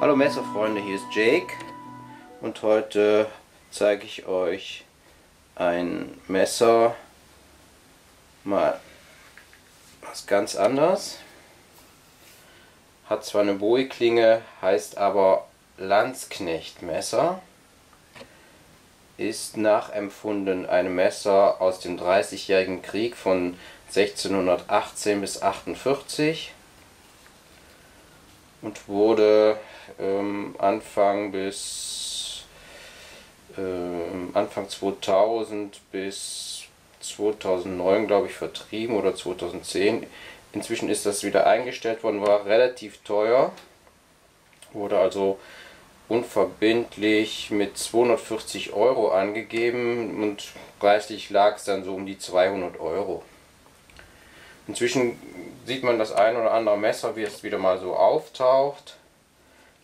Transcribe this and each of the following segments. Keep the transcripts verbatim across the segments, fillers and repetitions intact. Hallo Messerfreunde, hier ist Jake und heute zeige ich euch ein Messer, mal was ganz anderes. Hat zwar eine Bowie-Klinge, heißt aber Landsknechtmesser. Ist nachempfunden ein Messer aus dem Dreißigjährigen Krieg von sechzehnhundertachtzehn bis achtundvierzig und wurde ähm, Anfang bis äh, Anfang zweitausend bis zweitausendneun, glaube ich, vertrieben oder zweitausendzehn. Inzwischen ist das wieder eingestellt worden, war relativ teuer, wurde also unverbindlich mit zweihundertvierzig Euro angegeben und preislich lag es dann so um die zweihundert Euro. Inzwischen sieht man das ein oder andere Messer, wie es wieder mal so auftaucht,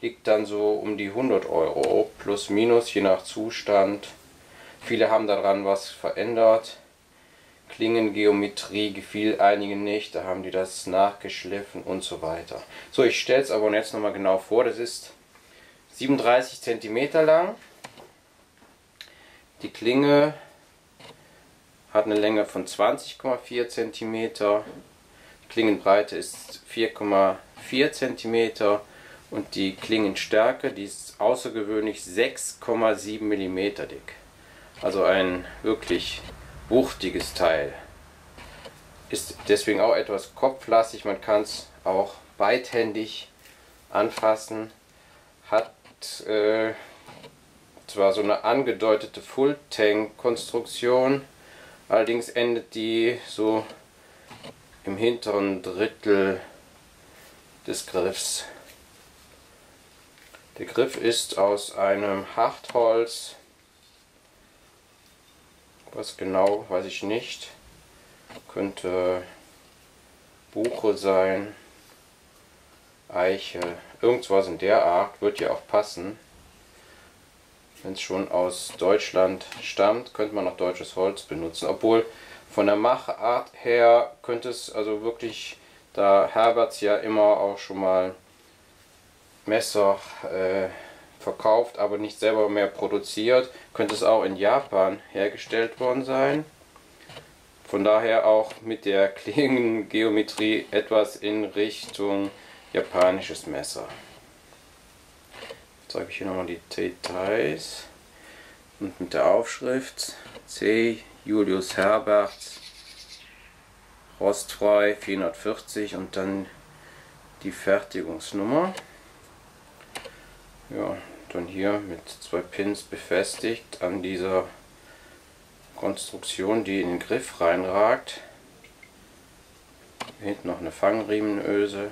liegt dann so um die hundert Euro, plus minus, je nach Zustand. Viele haben daran was verändert, Klingengeometrie gefiel einigen nicht, da haben die das nachgeschliffen und so weiter. So, ich stelle es aber jetzt nochmal genau vor, das ist siebenunddreißig Zentimeter lang, die Klinge hat eine Länge von zwanzig Komma vier Zentimeter, die Klingenbreite ist vier Komma vier Zentimeter und die Klingenstärke, die ist außergewöhnlich sechs Komma sieben Millimeter dick. Also ein wirklich wuchtiges Teil. Ist deswegen auch etwas kopflastig, man kann es auch beidhändig anfassen. Hat äh, zwar so eine angedeutete Full-Tang-Konstruktion, allerdings endet die so im hinteren Drittel des Griffs. Der Griff ist aus einem Hartholz, was genau, weiß ich nicht, könnte Buche sein, Eiche, irgendwas in der Art, wird ja auch passen. Wenn es schon aus Deutschland stammt, könnte man auch deutsches Holz benutzen, obwohl von der Machart her könnte es also wirklich, da Herbertz ja immer auch schon mal Messer äh, verkauft, aber nicht selber mehr produziert, könnte es auch in Japan hergestellt worden sein. Von daher auch mit der Klingengeometrie etwas in Richtung japanisches Messer. Jetzt zeige ich hier nochmal die Details und mit der Aufschrift C. Julius Herbertz, rostfrei vierhundertvierzig und dann die Fertigungsnummer. Ja, dann hier mit zwei Pins befestigt an dieser Konstruktion, die in den Griff reinragt. Hier hinten noch eine Fangriemenöse.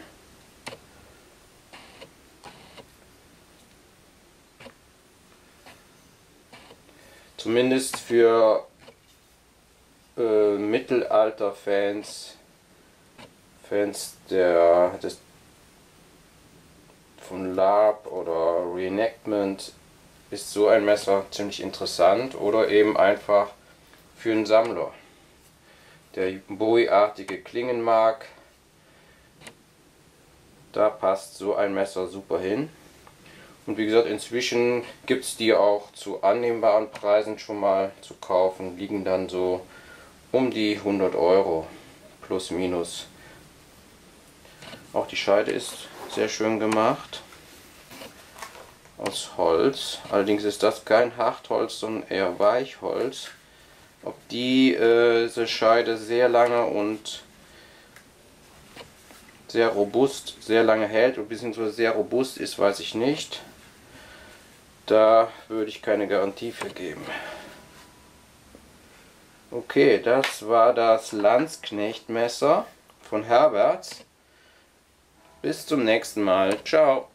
Zumindest für äh, Mittelalter-Fans, Fans der, des von LARP oder Reenactment ist so ein Messer ziemlich interessant oder eben einfach für einen Sammler, der Bowie-artige Klingen mag. Da passt so ein Messer super hin. Und wie gesagt, inzwischen gibt es die auch zu annehmbaren Preisen schon mal zu kaufen, liegen dann so um die hundert Euro plus minus. Auch die Scheide ist sehr schön gemacht, aus Holz, allerdings ist das kein Hartholz, sondern eher Weichholz. Ob die, äh, diese Scheide sehr lange und sehr robust, sehr lange hält und beziehungsweise sehr robust ist, weiß ich nicht. Da würde ich keine Garantie für geben. Okay, das war das Landsknechtmesser von Herbertz. Bis zum nächsten Mal. Ciao.